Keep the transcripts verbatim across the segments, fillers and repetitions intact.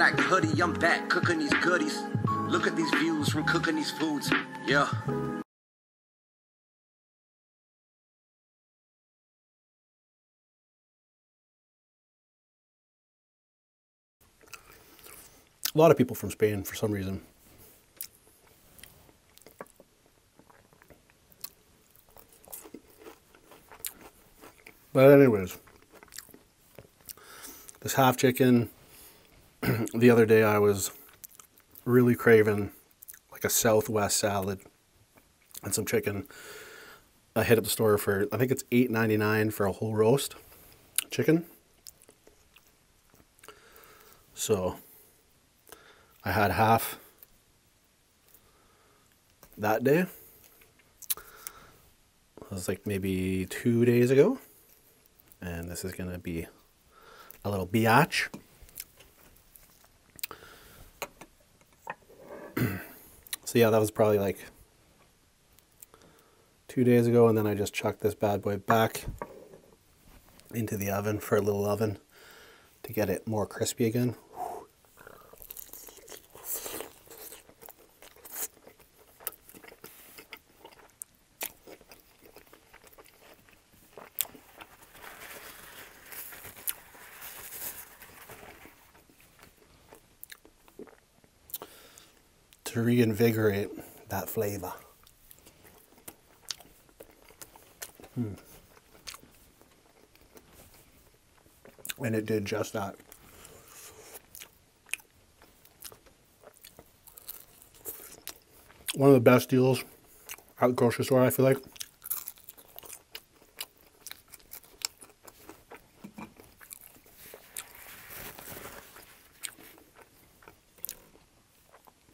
black hoodie, I'm back cooking these goodies. Look at these views from cooking these foods, yeah. A lot of people from Spain, for some reason. But anyways, this half chicken, the other day I was really craving like a Southwest salad and some chicken. I hit up the store for, I think it's eight ninety-nine for a whole roast chicken. So I had half that day. It was like maybe two days ago. And this is gonna be a little biatch. So yeah, that was probably like two days ago. And then I just chucked this bad boy back into the oven for a little oven to get it more crispy again. To reinvigorate that flavor. Hmm. And it did just that. One of the best deals at the grocery store, I feel like.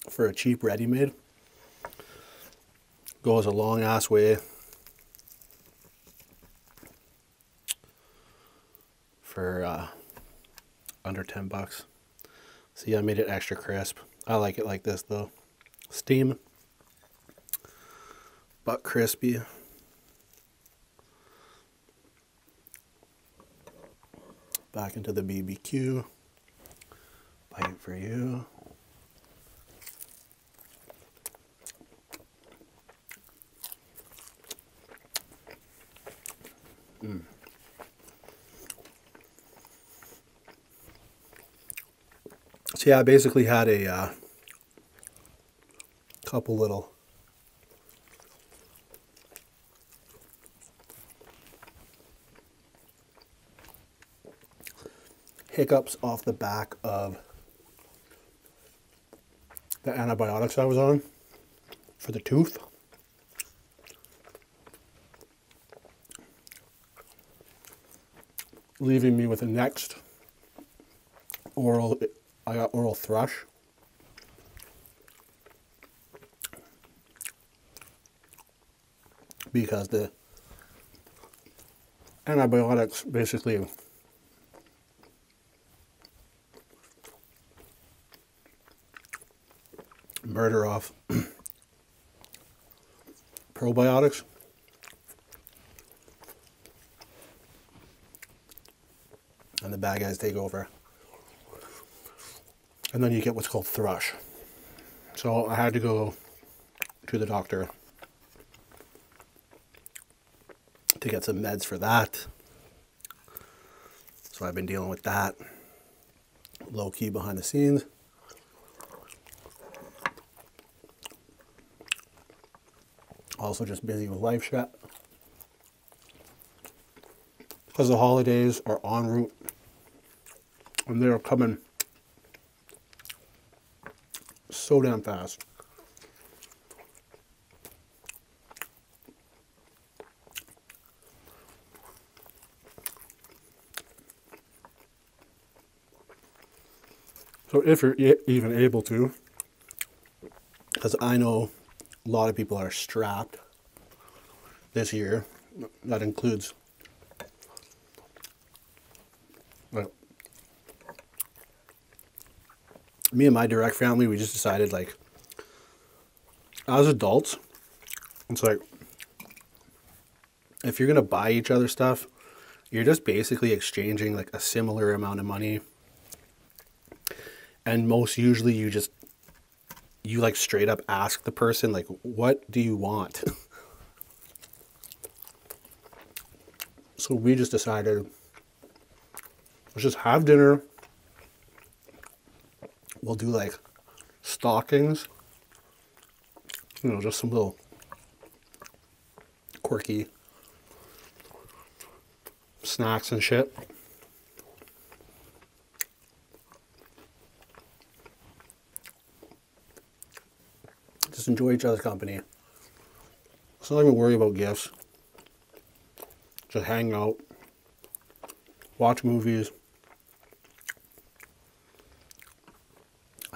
For a cheap ready-made, goes a long ass way for uh, under ten bucks. See, I made it extra crisp. I like it like this though. Steam, but crispy. Back into the B B Q. Bite for you. Mm. So yeah, I basically had a uh, couple little hiccups off the back of the antibiotics I was on for the tooth. Leaving me with the next oral, I got oral thrush. Because the antibiotics basically murder off probiotics. And the bad guys take over. And then you get what's called thrush. So I had to go to the doctor to get some meds for that. So I've been dealing with that low key behind the scenes. Also just busy with life shit. Because the holidays are en route. And they are coming so damn fast. So if you're even able to, because I know a lot of people are strapped this year. That includes me and my direct family. We just decided, like, as adults, it's like, if you're going to buy each other stuff, you're just basically exchanging, like, a similar amount of money. And most usually you just, you like straight up ask the person, like, what do you want? So we just decided, let's just have dinner. We'll do like stockings, you know, just some little quirky snacks and shit. Just enjoy each other's company. Let's not even worry about gifts. Just hang out, watch movies,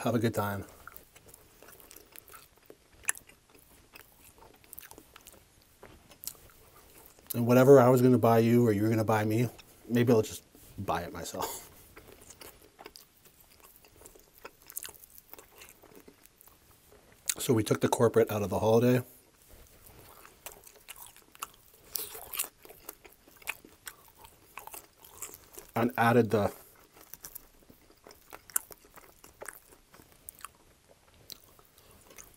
have a good time. And whatever I was going to buy you or you were going to buy me, maybe I'll just buy it myself. So we took the corporate out of the holiday. And added the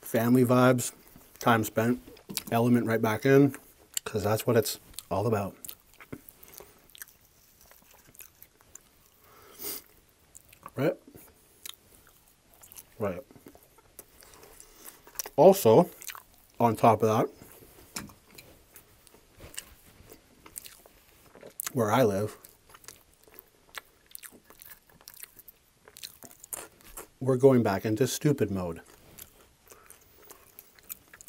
family vibes, time spent element right back in, because that's what it's all about. Right? Right. Also, on top of that, where I live, we're going back into stupid mode.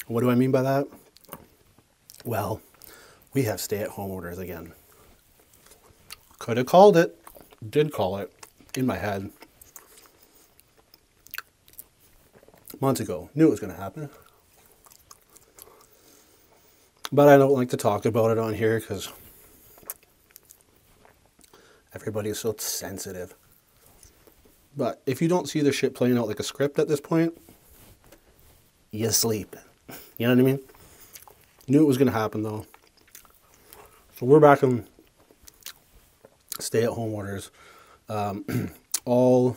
What do I mean by that? Well, we have stay-at-home orders again. Could have called it, did call it in my head months ago. Knew it was going to happen. But I don't like to talk about it on here because everybody is so sensitive. But if you don't see this shit playing out like a script at this point, you sleep. You know what I mean? Knew it was going to happen, though. So we're back in stay-at-home orders. Um, all,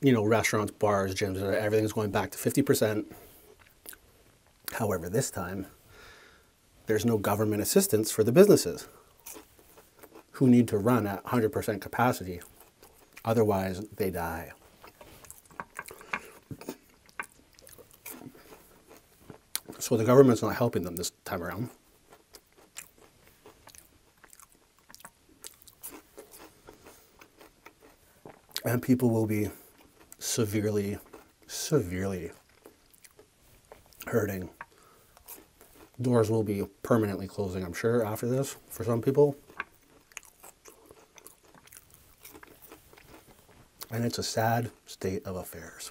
you know, restaurants, bars, gyms, everything's going back to fifty percent. However, this time, there's no government assistance for the businesses who need to run at one hundred percent capacity. Otherwise, they die. So the government's not helping them this time around. And people will be severely, severely hurting. Doors will be permanently closing, I'm sure, after this for some people. And it's a sad state of affairs.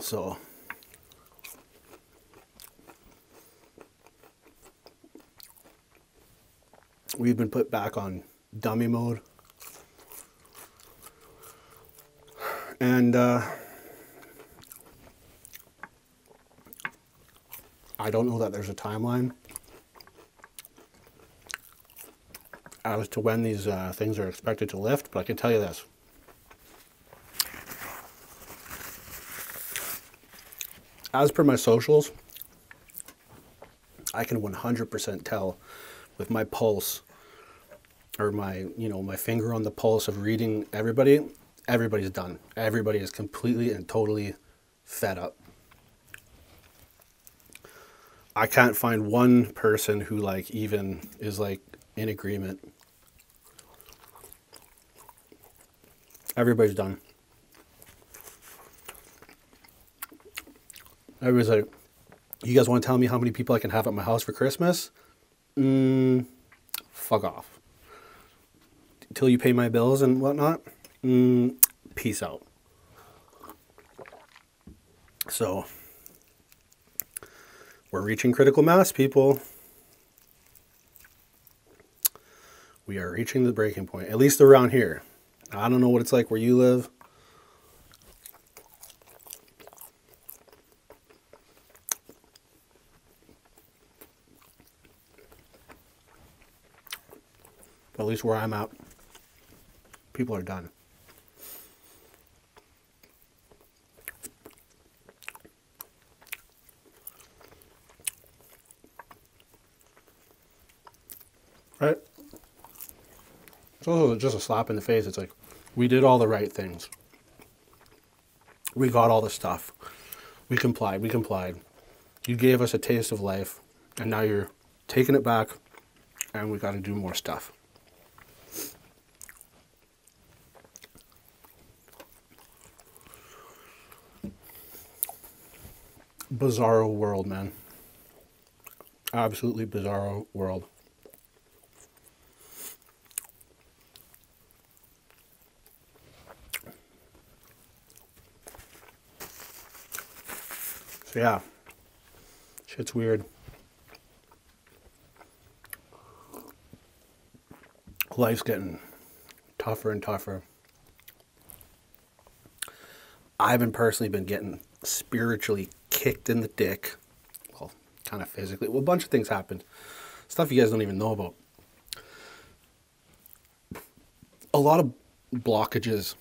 So, we've been put back on dummy mode. And uh, I don't know that there's a timeline as to when these uh, things are expected to lift, but I can tell you this. As per my socials, I can one hundred percent tell with my pulse, or my, you know, my finger on the pulse of reading everybody, everybody's done. Everybody is completely and totally fed up. I can't find one person who like even is like in agreement. Everybody's done. Everybody's like, you guys want to tell me how many people I can have at my house for Christmas? Mm, fuck off. Until you pay my bills and whatnot? Mm, peace out. So, we're reaching critical mass, people. We are reaching the breaking point, at least around here. I don't know what it's like where you live. at least where I'm at. People are done. Right? It's also just a slap in the face. It's like, we did all the right things. We got all the stuff. We complied. We complied. You gave us a taste of life, and now you're taking it back, and we got to do more stuff. Bizarro world, man. Absolutely bizarro world. So yeah, shit's weird. Life's getting tougher and tougher. I've been personally been getting spiritually kicked in the dick. Well, kind of physically. Well, a bunch of things happened. Stuff you guys don't even know about. A lot of blockages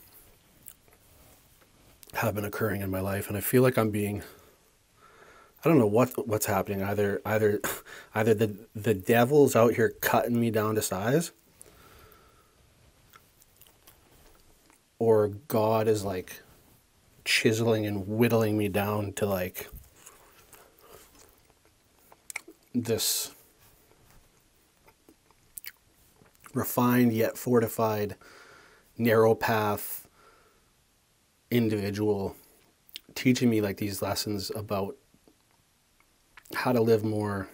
have been occurring in my life, and I feel like I'm being... I don't know what what's happening. Either either either the the devil's out here cutting me down to size, or God is like chiseling and whittling me down to like this refined yet fortified narrow path individual, teaching me like these lessons about how to live more,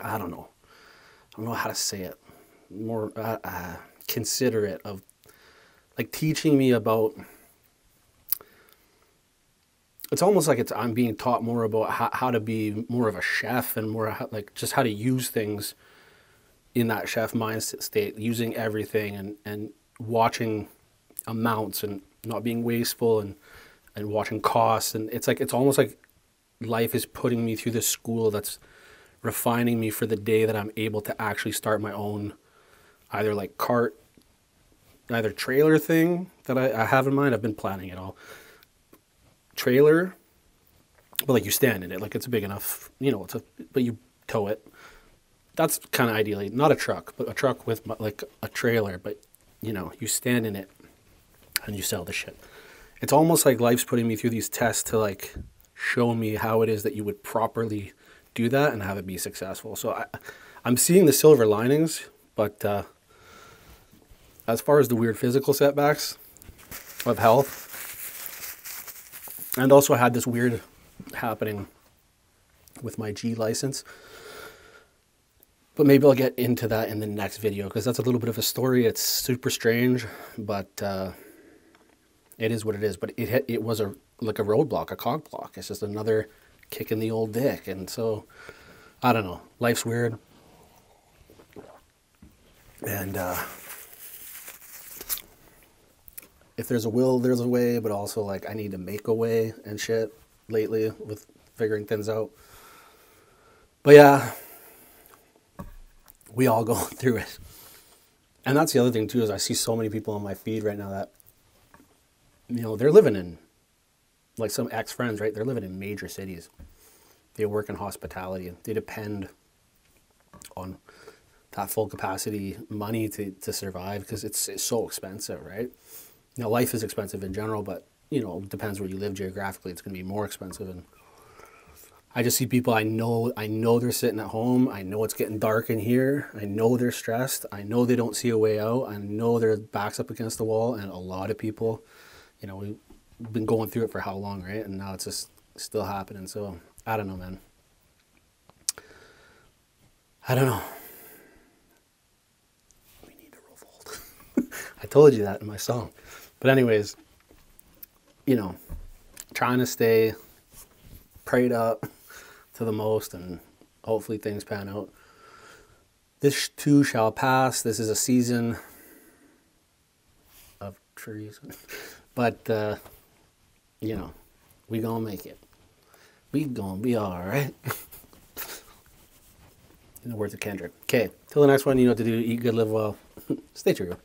I don't know, I don't know how to say it, more uh, uh, considerate of, like teaching me about, it's almost like it's I'm being taught more about how, how to be more of a chef and more how, like just how to use things in that chef mindset state, using everything and, and watching amounts and not being wasteful and, and watching costs. And it's like, it's almost like life is putting me through this school that's refining me for the day that I'm able to actually start my own either like cart, either trailer thing that I, I have in mind. I've been planning it all. Trailer, but like you stand in it, like it's big enough, you know, it's a, but you tow it. That's kind of ideally, not a truck, but a truck with like a trailer, but you know, you stand in it and you sell the shit. It's almost like life's putting me through these tests to like, show me how it is that you would properly do that and have it be successful. So I, I'm seeing the silver linings, but uh, as far as the weird physical setbacks of health, and also I had this weird happening with my G license, but maybe I'll get into that in the next video because that's a little bit of a story. It's super strange, but uh, it is what it is. But it, it was a like a roadblock, a cog block. It's just another kick in the old dick. And so, I don't know. Life's weird. And uh, if there's a will, there's a way, but also like I need to make a way and shit lately with figuring things out. But yeah, we all go through it. And that's the other thing too, is I see so many people on my feed right now that, you know, they're living in, like some ex-friends, right? They're living in major cities. They work in hospitality. They depend on that full capacity money to, to survive because it's, it's so expensive, right? Now, life is expensive in general, but, you know, it depends where you live geographically. It's going to be more expensive. And I just see people I know, I know they're sitting at home. I know it's getting dark in here. I know they're stressed. I know they don't see a way out. I know their back's up against the wall. And a lot of people, you know, we... been going through it for how long, right? And now it's just still happening. So I don't know, man. I don't know. We need a revolt. I told you that in my song. But anyways, you know, trying to stay prayed up to the most and hopefully things pan out. This too shall pass. This is a season of trees. But, uh, you know, we gonna make it. We gonna be all right. in the words of Kendrick. Okay, till the next one, you know what to do. Eat good, live well. Stay true.